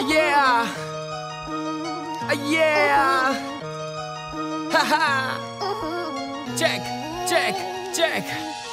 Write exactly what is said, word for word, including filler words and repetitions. Yeah. Yeah. Ha ha. Check, check, check.